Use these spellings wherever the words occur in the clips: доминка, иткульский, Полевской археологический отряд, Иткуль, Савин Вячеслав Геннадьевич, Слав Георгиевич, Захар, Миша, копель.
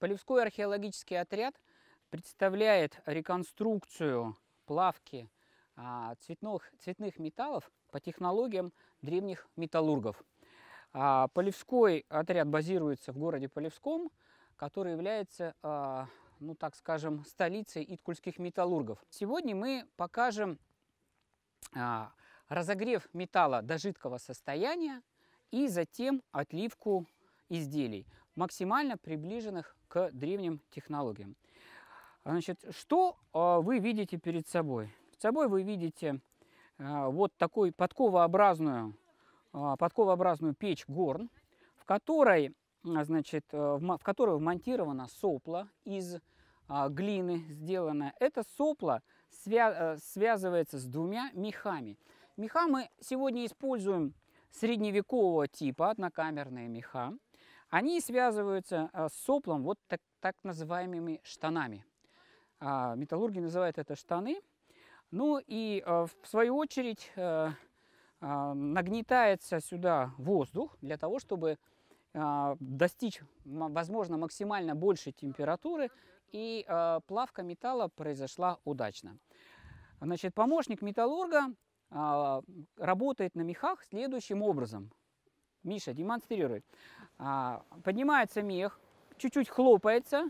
Полевской археологический отряд представляет реконструкцию плавки цветных металлов по технологиям древних металлургов. Полевской отряд базируется в городе Полевском, который является, ну так скажем, столицей иткульских металлургов. Сегодня мы покажем разогрев металла до жидкого состояния и затем отливку изделий, максимально приближенных к древним технологиям. Значит, что вы видите перед собой? Перед собой вы видите вот такую подковообразную печь-горн, в которой, значит, вмонтировано сопло из глины сделано. Это сопло связывается с двумя мехами. Меха мы сегодня используем средневекового типа, однокамерные меха. Они связываются с соплом вот так называемыми штанами. Металлурги называют это штаны. Ну и в свою очередь нагнетается сюда воздух для того, чтобы достичь, возможно, максимально большей температуры, и плавка металла произошла удачно. Значит, помощник металлурга работает на мехах следующим образом. Миша, демонстрирует. Поднимается мех, чуть-чуть хлопается,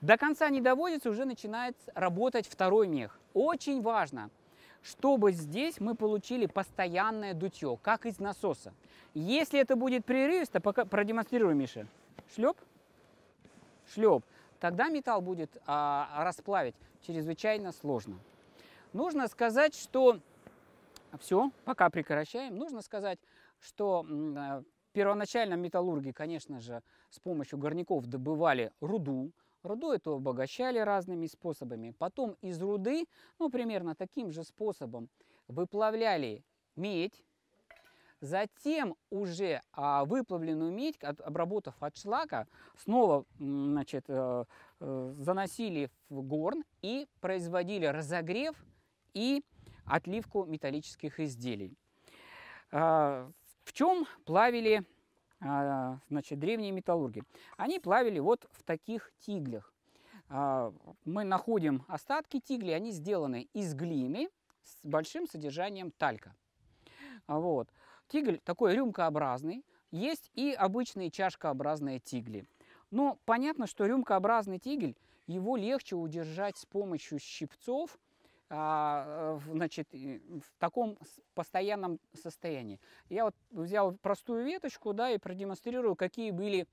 до конца не доводится, уже начинает работать второй мех. Очень важно, чтобы здесь мы получили постоянное дутье, как из насоса. Если это будет прерывисто, пока продемонстрируй, Миша. Шлеп, шлеп. Тогда металл будет расплавить чрезвычайно сложно. Нужно сказать, что... Все, пока прекращаем. Нужно сказать, что первоначально металлурги, конечно же, с помощью горняков добывали руду. Руду эту обогащали разными способами. Потом из руды, ну, примерно таким же способом, выплавляли медь. Затем уже выплавленную медь, обработав от шлака, снова, значит, заносили в горн и производили разогрев и отливку металлических изделий. В чем плавили, значит, древние металлурги? Они плавили вот в таких тиглях. Мы находим остатки тиглей, они сделаны из глины с большим содержанием талька. Вот. Тигль такой рюмкообразный, есть и обычные чашкообразные тигли. Но понятно, что рюмкообразный тигель, его легче удержать с помощью щипцов, значит, в таком постоянном состоянии. Я вот взял простую веточку, да, и продемонстрирую, какие были,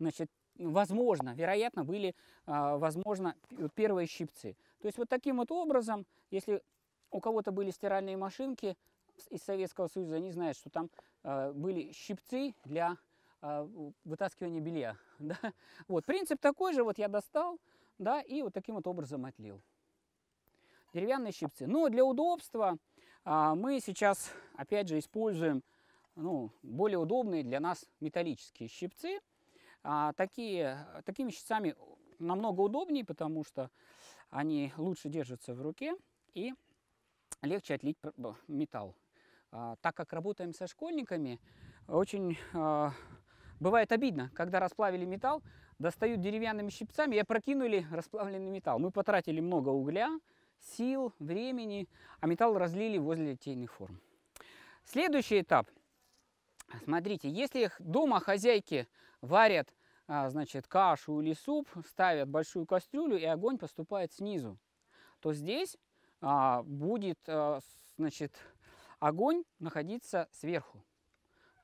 значит, вероятно, были первые щипцы. То есть вот таким вот образом, если у кого-то были стиральные машинки из Советского Союза, они знают, что там были щипцы для вытаскивания белья. Да? Вот, принцип такой же, вот я достал, да, и вот таким вот образом отлил. Деревянные щипцы. Но для удобства мы сейчас, опять же, используем, ну, более удобные для нас металлические щипцы. Такими щипцами намного удобнее, потому что они лучше держатся в руке и легче отлить металл. Так как работаем со школьниками, очень бывает обидно, когда расплавили металл, достают деревянными щипцами и опрокинули расплавленный металл. Мы потратили много угля, сил, времени, а металл разлили возле литейных форм. Следующий этап. Смотрите, если дома хозяйки варят, значит, кашу или суп, ставят большую кастрюлю и огонь поступает снизу, то здесь будет, значит, огонь находиться сверху.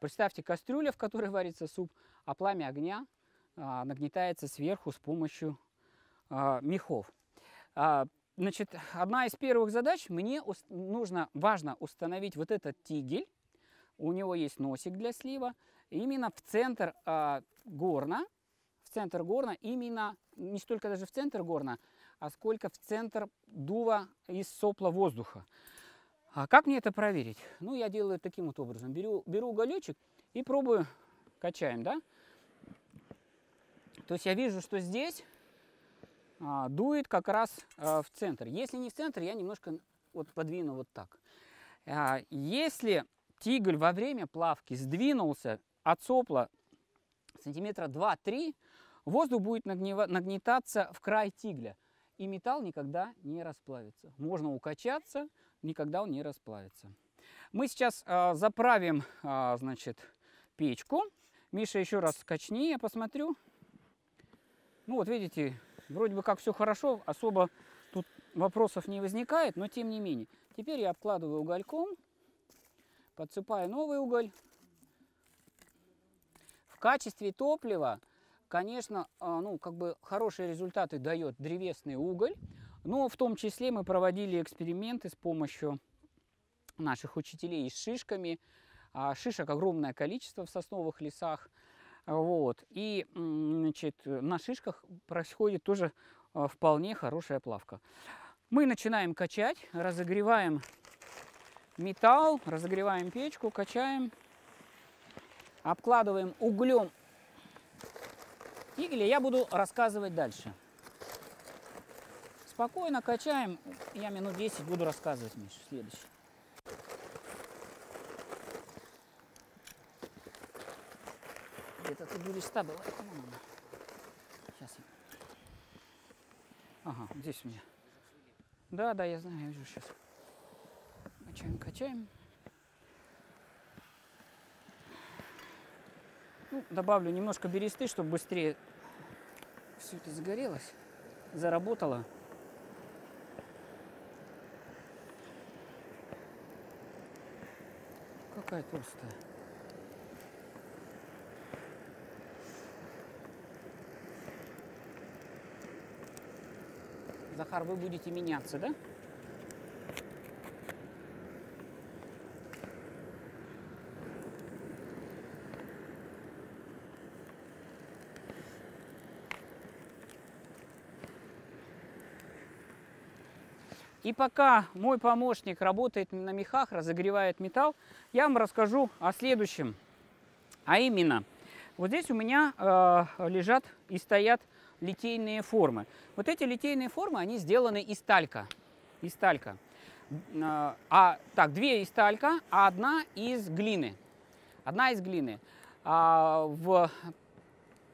Представьте, кастрюля, в которой варится суп, а пламя огня нагнетается сверху с помощью мехов. Значит, одна из первых задач, мне важно установить вот этот тигель, у него есть носик для слива, именно в центр горна, именно не столько даже в центр горна, а сколько в центр дува из сопла воздуха. А как мне это проверить? Ну, я делаю таким вот образом, беру уголечек и пробую, качаем, да? То есть я вижу, что здесь... дует как раз в центр. Если не в центр, я немножко вот подвину вот так. Если тигль во время плавки сдвинулся от сопла сантиметра 2-3, Воздух будет нагнетаться в край тигля, и металл никогда не расплавится. Можно укачаться, никогда он не расплавится. Мы сейчас заправим, печку. Миша, еще раз качни, я посмотрю. Ну вот видите, вроде бы как все хорошо, особо тут вопросов не возникает, но тем не менее. Теперь я обкладываю угольком, подсыпаю новый уголь. В качестве топлива, конечно, хорошие результаты дает древесный уголь, но в том числе мы проводили эксперименты с помощью наших учителей с шишками. Шишек огромное количество в сосновых лесах. Вот. И на шишках происходит тоже вполне хорошая плавка. Мы начинаем качать, разогреваем металл, разогреваем печку, качаем, обкладываем углем тигли. Я буду рассказывать дальше. Спокойно качаем, я минут 10 буду рассказывать, Миша, следующий. Это ты будешь стабила. Сейчас. Ага, здесь у меня. Да, я знаю, я вижу сейчас. Качаем, качаем. Ну, добавлю немножко бересты, чтобы быстрее все это загорелось, заработало. Какая толстая. Захар, вы будете меняться, да? И пока мой помощник работает на мехах, разогревает металл, я вам расскажу о следующем. А именно, вот здесь у меня лежат и стоят литейные формы. Вот эти литейные формы, они сделаны из талька. Две из талька, а одна из глины. На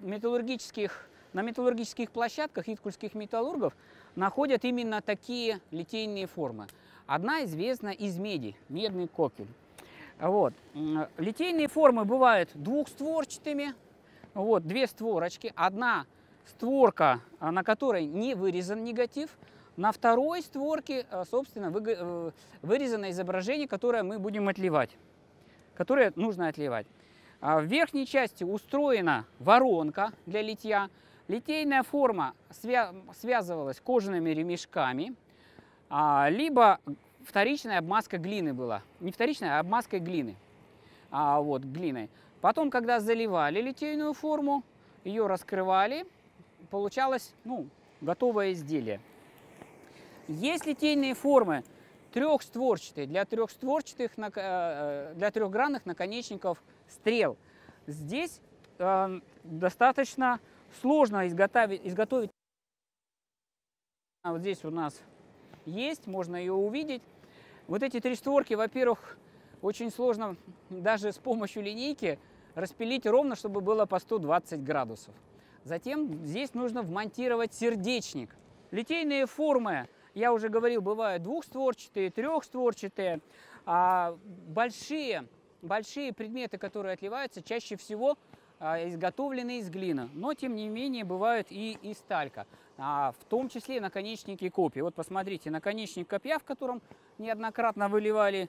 металлургических площадках иткульских металлургов находят именно такие литейные формы. Одна известна из меди, медный копель. Вот. Литейные формы бывают двухстворчатыми. Вот, две створочки. Одна створка, на которой не вырезан негатив, на второй створке, собственно, вырезано изображение, которое мы будем отливать, которое нужно отливать. В верхней части устроена воронка для литья. Литейная форма связывалась кожаными ремешками, либо вторичная обмазка глины была. Не вторичная, а обмазкой глины. Глиной. Потом, когда заливали литейную форму, ее раскрывали, получалось готовое изделие. Есть литейные формы трехстворчатые, для трехгранных наконечников стрел. Здесь достаточно сложно изготовить. Вот здесь у нас есть, можно ее увидеть. Вот эти три створки, во-первых, очень сложно даже с помощью линейки распилить ровно, чтобы было по 120 градусов. Затем здесь нужно вмонтировать сердечник. Литейные формы, я уже говорил, бывают двухстворчатые, трехстворчатые. Большие предметы, которые отливаются, чаще всего изготовлены из глины. Но, тем не менее, бывают и из талька. В том числе наконечники копий. Вот посмотрите, наконечник копья, в котором неоднократно выливали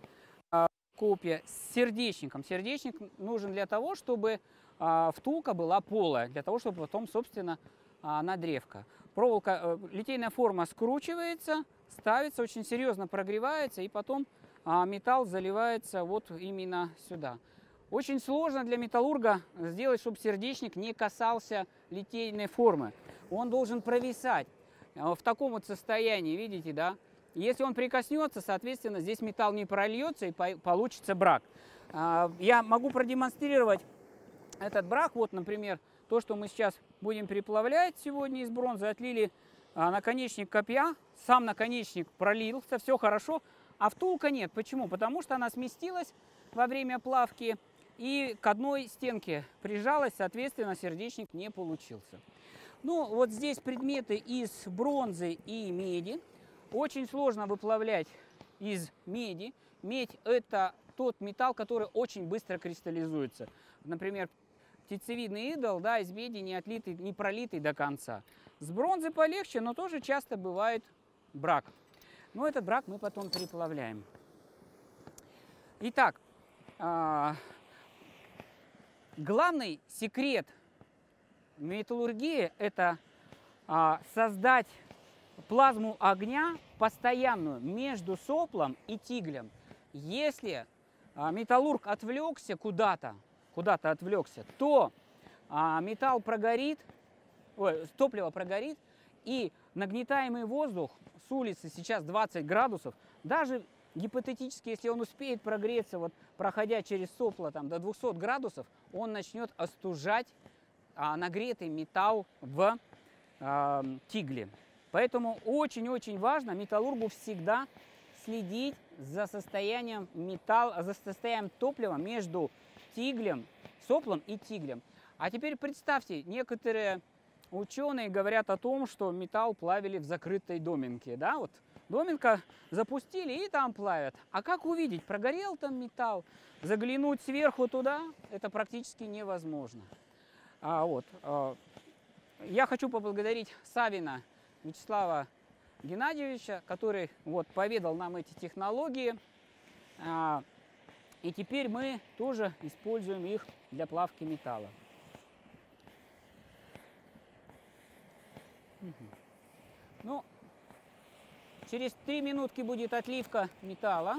копья, с сердечником. Сердечник нужен для того, чтобы втулка была полая, для того, чтобы потом, собственно, на древко. Литейная форма скручивается, ставится, очень серьезно прогревается, и потом металл заливается вот именно сюда. Очень сложно для металлурга сделать, чтобы сердечник не касался литейной формы. Он должен провисать в таком вот состоянии, видите, да? Если он прикоснется, соответственно, здесь металл не прольется и получится брак. Я могу продемонстрировать этот брак. Вот, например, то, что мы сейчас будем переплавлять сегодня из бронзы. Отлили наконечник копья, сам наконечник пролился, все хорошо, а втулка нет. Почему? Потому что она сместилась во время плавки и к одной стенке прижалась, соответственно, сердечник не получился. Ну, вот здесь предметы из бронзы и меди. Очень сложно выплавлять из меди. Медь – это тот металл, который очень быстро кристаллизуется. Например, птицевидный идол, да, из меди не отлитый, не пролитый до конца. С бронзы полегче, но тоже часто бывает брак. Но этот брак мы потом переплавляем. Итак, главный секрет металлургии – это создать плазму огня постоянную между соплом и тиглем. Если металлург отвлекся куда-то, то металл прогорит, топливо прогорит, и нагнетаемый воздух с улицы сейчас 20 градусов, даже гипотетически, если он успеет прогреться, вот, проходя через сопло там, до 200 градусов, он начнет остужать нагретый металл в тигле. Поэтому очень-очень важно металлургу всегда следить за состоянием топлива между тиглем, соплом и тиглем. А теперь представьте, некоторые ученые говорят о том, что металл плавили в закрытой доминке. Да? Вот доминка запустили и там плавят. А как увидеть, прогорел там металл? Заглянуть сверху туда – это практически невозможно. Я хочу поблагодарить Савина Вячеслава Геннадьевича, который поведал нам эти технологии. И теперь мы тоже используем их для плавки металла. Ну, через 3 минутки будет отливка металла.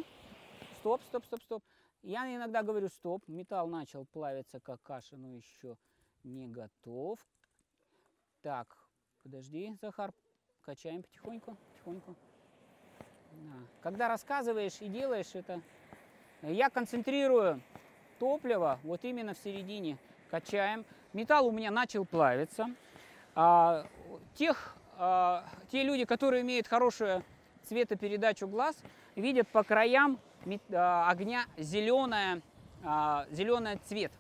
Стоп, стоп, стоп, стоп. Я иногда говорю стоп. Металл начал плавиться как каша, но еще не готов. Так, подожди, Захар. Качаем потихоньку, потихоньку. Да. Когда рассказываешь и делаешь это, я концентрирую топливо вот именно в середине. Качаем. Металл у меня начал плавиться. Те люди, которые имеют хорошую цветопередачу глаз, видят по краям огня зеленый цвет.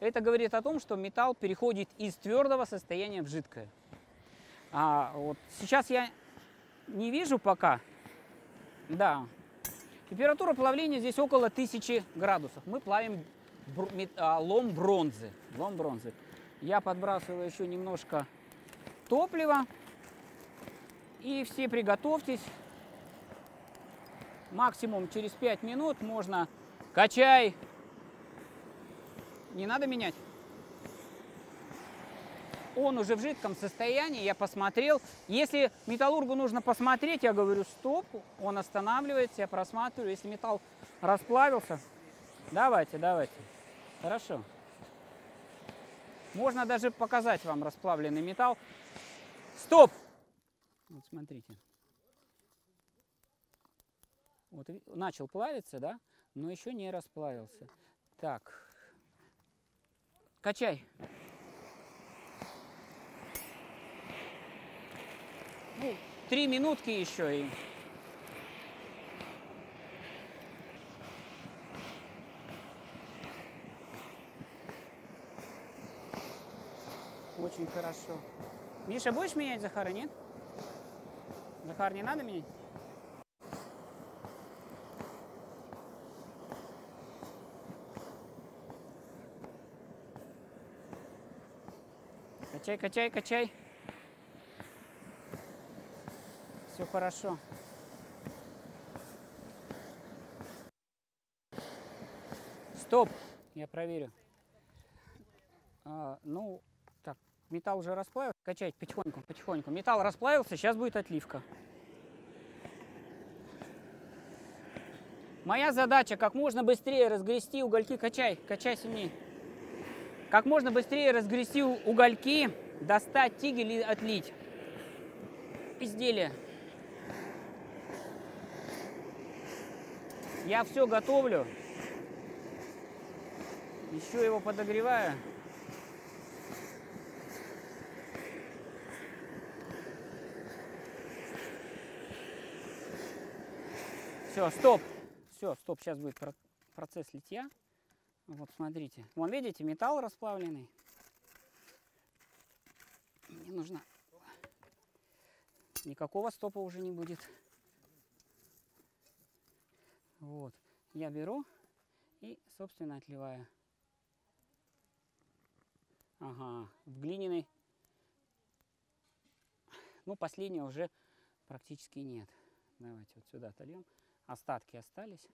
Это говорит о том, что металл переходит из твердого состояния в жидкое. Сейчас я не вижу пока. Да. Температура плавления здесь около 1000 градусов. Мы плавим лом бронзы. Я подбрасываю еще немножко топлива. И все приготовьтесь. Максимум через 5 минут можно... Качай! Не надо менять. Он уже в жидком состоянии, я посмотрел. Если металлургу нужно посмотреть, я говорю стоп, он останавливается, я просматриваю. Если металл расплавился, давайте, давайте. Хорошо. Можно даже показать вам расплавленный металл. Стоп! Вот смотрите. Вот начал плавиться, да? Но еще не расплавился. Так. Качай. Ну, 3 минутки еще и... Очень хорошо. Миша, будешь менять Захара, нет? Захар, не надо менять? Качай, качай, качай. Все хорошо. Стоп, я проверю. Так, металл уже расплавился. Качать потихоньку, потихоньку. Металл расплавился, сейчас будет отливка. Моя задача как можно быстрее разгрести угольки. Качай, качай сильнее. Как можно быстрее разгрести угольки, достать тигель и отлить изделие. Я все готовлю, еще его подогреваю. Все, стоп. Все, стоп, сейчас будет процесс литья. Вот, смотрите. Вон, видите, металл расплавленный. нужно. Никакого стопа уже не будет. Вот. Я беру и, собственно, отливаю. Ага, в глиняный. Ну, последнего уже практически нет. Давайте вот сюда отольем. Остатки остались.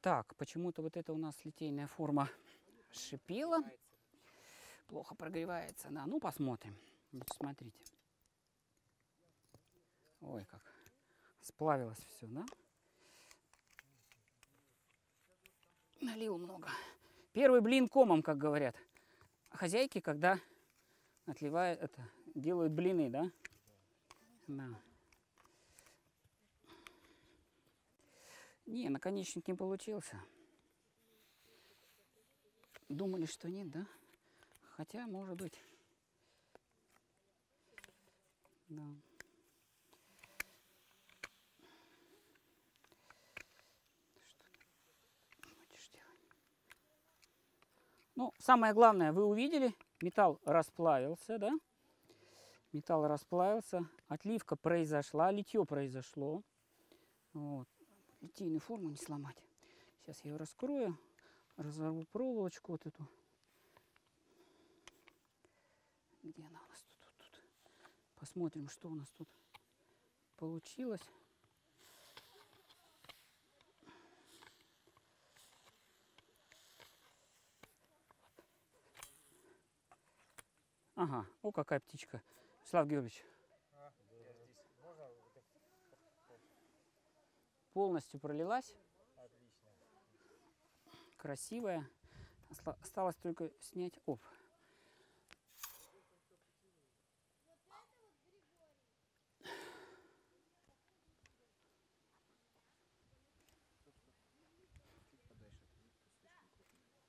Так, почему-то вот это у нас литейная форма шипела. Плохо прогревается она. Ну, посмотрим. Вот смотрите. Ой, как сплавилось все, да? Налил много. Первый блин комом, как говорят. Хозяйки, когда отливают, это, делают блины, да? Да. Не, наконечник не получился. Думали, что нет, да? Хотя, может быть. Да. Ну, самое главное, вы увидели, металл расплавился, да? Металл расплавился, отливка произошла, литье произошло. Вот. Литейную форму не сломать. Сейчас я ее раскрою, разорву проволочку вот эту. Где она у нас тут? Посмотрим, что у нас тут получилось. Ага, о, какая птичка. Слав Георгиевич. Полностью пролилась. Отлично. Красивая. Осталось только снять. Оп.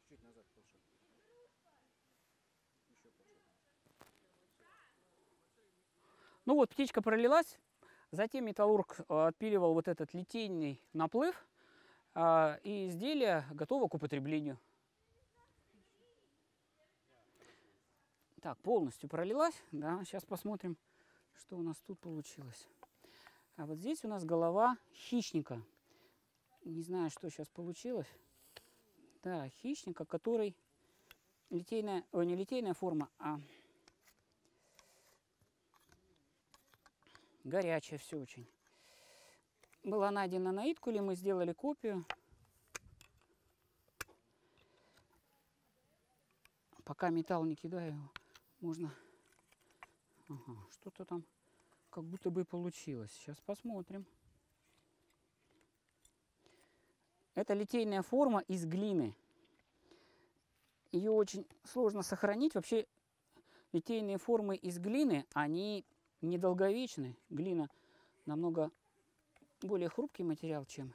Чуть назад пошел. Еще пошел. Ну вот, птичка пролилась. Затем металлург отпиливал вот этот литейный наплыв, и изделие готово к употреблению. Так, полностью пролилась. Да, сейчас посмотрим, что у нас тут получилось. А вот здесь у нас голова хищника. Не знаю, что сейчас получилось. Да, хищника, который литейная, ой, не литейная форма, а... Горячее все очень. Была найдена на Иткуле, мы сделали копию. Пока металл не кидаю, его можно... Ага, что-то там как будто бы получилось. Сейчас посмотрим. Это литейная форма из глины. Ее очень сложно сохранить. Вообще, литейные формы из глины, они... недолговечны. Глина намного более хрупкий материал, чем...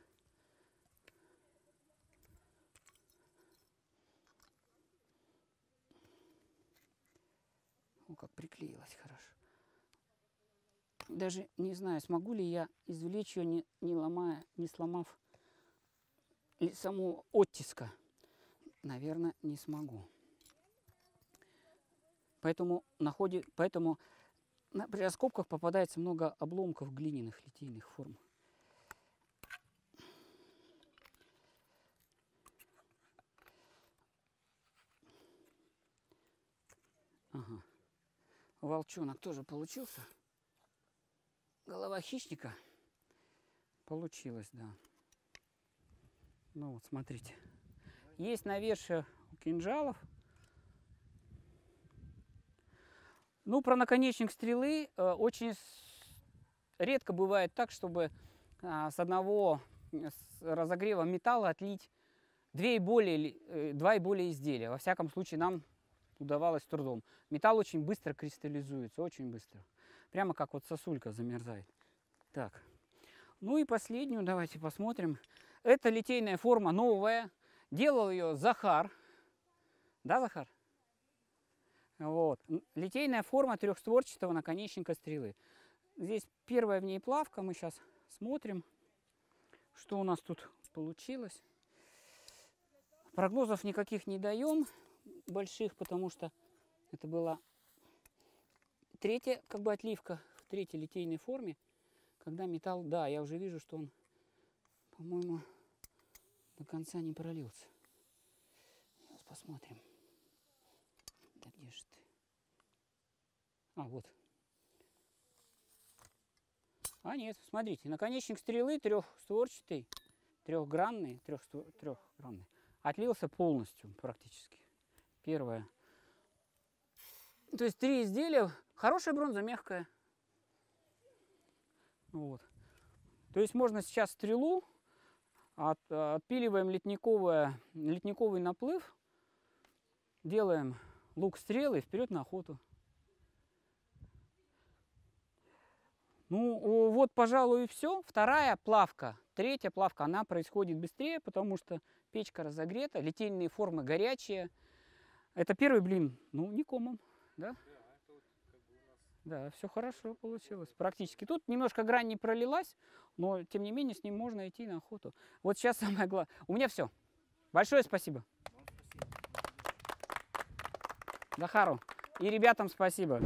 О, как приклеилась хорошо. Даже не знаю, смогу ли я извлечь ее, не сломав саму оттиска. Наверное, не смогу. Поэтому при раскопках попадается много обломков глиняных литейных форм. Ага. Волчонок тоже получился. Голова хищника получилась, да. Ну вот, смотрите. Есть навершие у кинжалов. Ну, про наконечник стрелы очень редко бывает так, чтобы с одного разогрева металла отлить два и более изделия. Во всяком случае, нам удавалось с трудом. Металл очень быстро кристаллизуется, очень быстро. Прямо как вот сосулька замерзает. Так. Ну и последнюю давайте посмотрим. Это литейная форма новая. Делал ее Захар. Да, Захар? Вот. Литейная форма трехстворчатого наконечника стрелы. Здесь первая в ней плавка. Мы сейчас смотрим, что у нас тут получилось. Прогнозов никаких не даем, больших, потому что это была третья как бы отливка в третьей литейной форме, когда металл, да, я уже вижу, что он, по-моему, до конца не пролился. Сейчас посмотрим. Да где же ты? А, вот. А нет, смотрите, наконечник стрелы трехстворчатый, трехгранный, отлился полностью практически. Первое. То есть три изделия. Хорошая бронза, мягкая. Вот. То есть можно сейчас стрелу, отпиливаем литниковый наплыв, делаем лук стрелы вперед на охоту. Ну, вот, пожалуй, и все. Вторая плавка, третья плавка, она происходит быстрее, потому что печка разогрета, литейные формы горячие. Это первый блин, ну, не комом, да? Да, вот как бы у нас... да, все хорошо получилось практически. Тут немножко грань не пролилась, но, тем не менее, с ним можно идти на охоту. Вот сейчас самое главное. У меня все. Большое спасибо. Вам спасибо. Захару и ребятам спасибо.